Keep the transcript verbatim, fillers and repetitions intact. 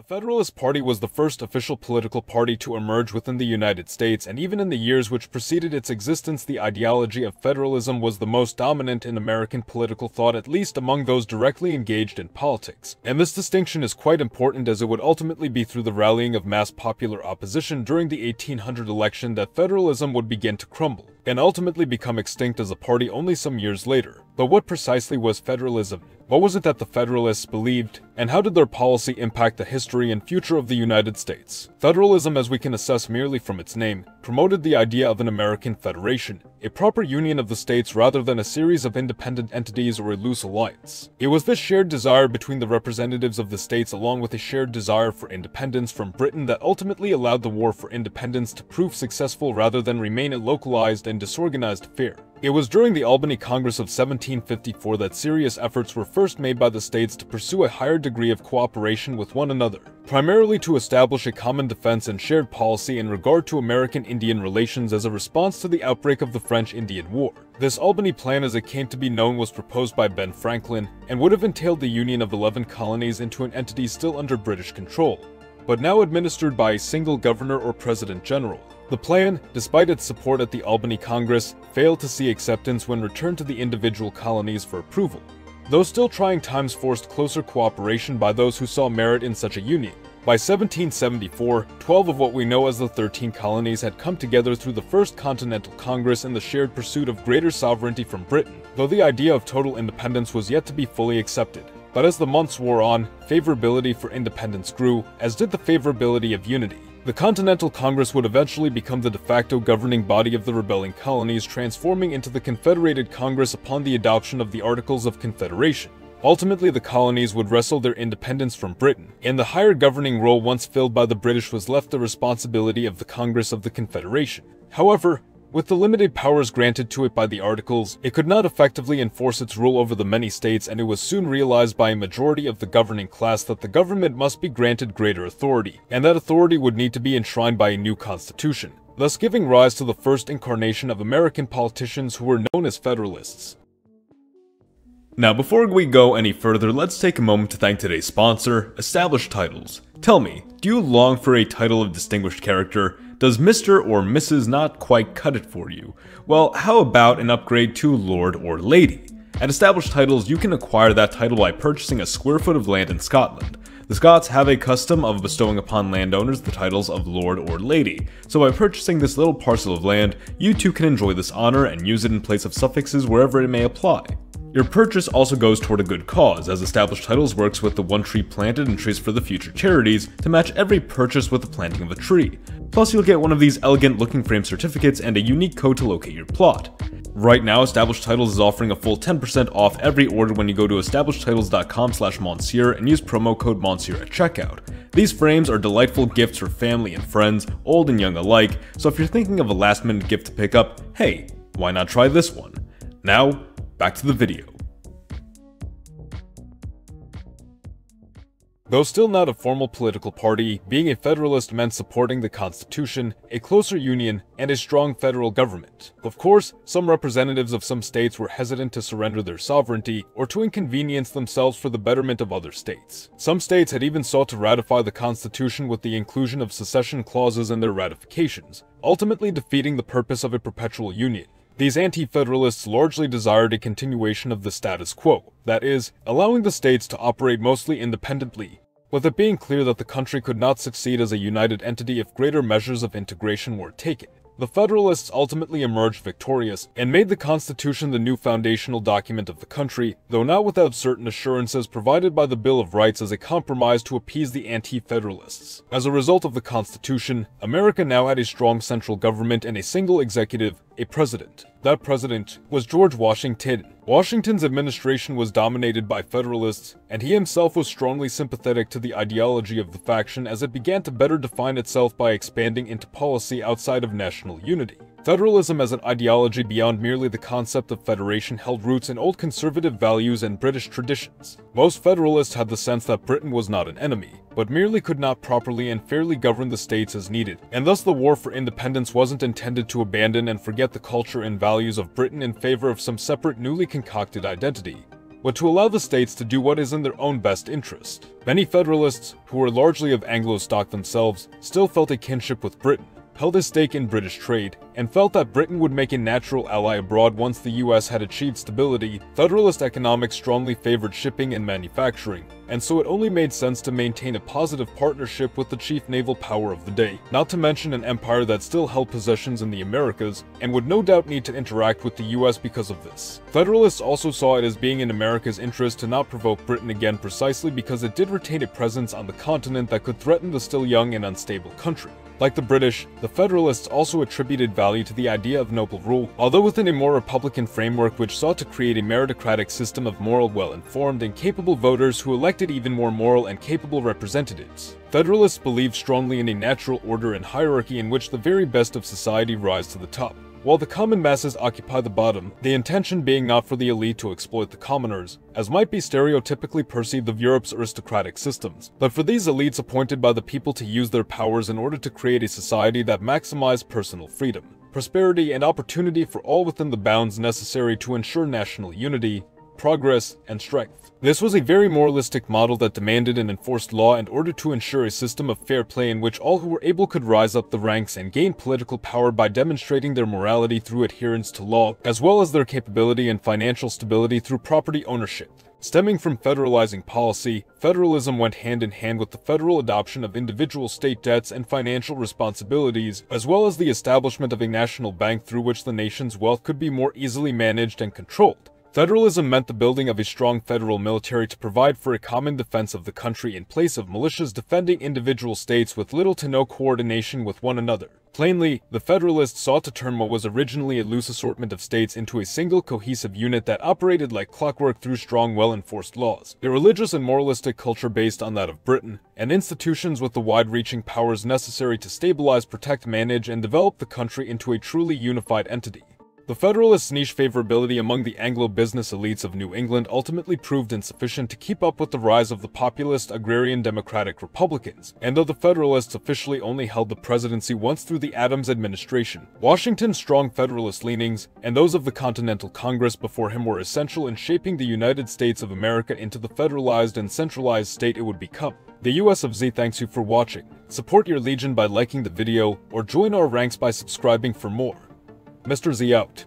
The Federalist Party was the first official political party to emerge within the United States, and even in the years which preceded its existence, the ideology of federalism was the most dominant in American political thought, at least among those directly engaged in politics. And this distinction is quite important, as it would ultimately be through the rallying of mass popular opposition during the eighteen hundred election that federalism would begin to crumble, and ultimately become extinct as a party only some years later. But what precisely was federalism? What was it that the Federalists believed, and how did their policy impact the history and future of the United States? Federalism, as we can assess merely from its name, promoted the idea of an American federation, a proper union of the states rather than a series of independent entities or a loose alliance. It was this shared desire between the representatives of the states, along with a shared desire for independence from Britain, that ultimately allowed the war for independence to prove successful rather than remain a localized and disorganized affair. It was during the Albany Congress of seventeen fifty-four that serious efforts were first made by the states to pursue a higher degree of cooperation with one another, primarily to establish a common defense and shared policy in regard to American Indian relations as a response to the outbreak of the French Indian War. This Albany plan, as it came to be known, was proposed by Ben Franklin, and would have entailed the union of eleven colonies into an entity still under British control, but now administered by a single governor or president general. The plan, despite its support at the Albany Congress, failed to see acceptance when returned to the individual colonies for approval. Though still trying times forced closer cooperation by those who saw merit in such a union. By seventeen seventy-four, twelve of what we know as the Thirteen Colonies had come together through the First Continental Congress in the shared pursuit of greater sovereignty from Britain, though the idea of total independence was yet to be fully accepted. But as the months wore on, favorability for independence grew, as did the favorability of unity. The Continental Congress would eventually become the de facto governing body of the rebelling colonies, transforming into the Confederated Congress upon the adoption of the Articles of Confederation. Ultimately, the colonies would wrestle their independence from Britain, and the higher governing role once filled by the British was left the responsibility of the Congress of the Confederation. However, with the limited powers granted to it by the Articles, it could not effectively enforce its rule over the many states, and it was soon realized by a majority of the governing class that the government must be granted greater authority, and that authority would need to be enshrined by a new constitution, thus giving rise to the first incarnation of American politicians who were known as Federalists. Now, before we go any further, let's take a moment to thank today's sponsor, Established Titles. Tell me, do you long for a title of distinguished character? Does Mister or Missus not quite cut it for you? Well, how about an upgrade to Lord or Lady? At Established Titles, you can acquire that title by purchasing a square foot of land in Scotland. The Scots have a custom of bestowing upon landowners the titles of Lord or Lady, so by purchasing this little parcel of land, you too can enjoy this honor and use it in place of suffixes wherever it may apply. Your purchase also goes toward a good cause, as Established Titles works with the One Tree Planted and Trees for the Future charities to match every purchase with the planting of a tree. Plus, you'll get one of these elegant looking frame certificates and a unique code to locate your plot. Right now, Established Titles is offering a full ten percent off every order when you go to established titles dot com slash monsieur and use promo code monsieur at checkout. These frames are delightful gifts for family and friends, old and young alike, so if you're thinking of a last minute gift to pick up, hey, why not try this one? Now, back to the video. Though still not a formal political party, being a Federalist meant supporting the Constitution, a closer union, and a strong federal government. Of course, some representatives of some states were hesitant to surrender their sovereignty or to inconvenience themselves for the betterment of other states. Some states had even sought to ratify the Constitution with the inclusion of secession clauses in their ratifications, ultimately defeating the purpose of a perpetual union. These anti-federalists largely desired a continuation of the status quo, that is, allowing the states to operate mostly independently, with it being clear that the country could not succeed as a united entity if greater measures of integration were taken. The Federalists ultimately emerged victorious, and made the Constitution the new foundational document of the country, though not without certain assurances provided by the Bill of Rights as a compromise to appease the anti-Federalists. As a result of the Constitution, America now had a strong central government and a single executive, a president. That president was George Washington. Washington's administration was dominated by Federalists, and he himself was strongly sympathetic to the ideology of the faction as it began to better define itself by expanding into policy outside of national unity. Federalism as an ideology beyond merely the concept of federation held roots in old conservative values and British traditions. Most Federalists had the sense that Britain was not an enemy, but merely could not properly and fairly govern the states as needed, and thus the war for independence wasn't intended to abandon and forget the culture and values of Britain in favor of some separate newly concocted identity. but to allow the states to do what is in their own best interest. Many Federalists, who were largely of Anglo stock themselves, still felt a kinship with Britain, held a stake in British trade, and felt that Britain would make a natural ally abroad once the U S had achieved stability. Federalist economics strongly favored shipping and manufacturing, and so it only made sense to maintain a positive partnership with the chief naval power of the day, not to mention an empire that still held possessions in the Americas, and would no doubt need to interact with the U S because of this. Federalists also saw it as being in America's interest to not provoke Britain again, precisely because it did retain a presence on the continent that could threaten the still young and unstable country. Like the British, the Federalists also attributed value to the idea of noble rule, although within a more republican framework which sought to create a meritocratic system of moral, well-informed, and capable voters who elected even more moral and capable representatives. Federalists believed strongly in a natural order and hierarchy in which the very best of society rise to the top, while the common masses occupy the bottom, the intention being not for the elite to exploit the commoners, as might be stereotypically perceived of Europe's aristocratic systems, but for these elites appointed by the people to use their powers in order to create a society that maximized personal freedom, prosperity, and opportunity for all within the bounds necessary to ensure national unity, progress, and strength. This was a very moralistic model that demanded and enforced law in order to ensure a system of fair play in which all who were able could rise up the ranks and gain political power by demonstrating their morality through adherence to law, as well as their capability and financial stability through property ownership. Stemming from federalizing policy, federalism went hand in hand with the federal adoption of individual state debts and financial responsibilities, as well as the establishment of a national bank through which the nation's wealth could be more easily managed and controlled. Federalism meant the building of a strong federal military to provide for a common defense of the country in place of militias defending individual states with little to no coordination with one another. Plainly, the Federalists sought to turn what was originally a loose assortment of states into a single cohesive unit that operated like clockwork through strong, well-enforced laws, a religious and moralistic culture based on that of Britain, and institutions with the wide-reaching powers necessary to stabilize, protect, manage, and develop the country into a truly unified entity. The Federalists' niche favorability among the Anglo business elites of New England ultimately proved insufficient to keep up with the rise of the populist agrarian Democratic-Republicans, and though the Federalists officially only held the presidency once through the Adams administration, Washington's strong Federalist leanings and those of the Continental Congress before him were essential in shaping the United States of America into the federalized and centralized state it would become. The U S of Z thanks you for watching. Support your legion by liking the video, or join our ranks by subscribing for more. Mister Z out.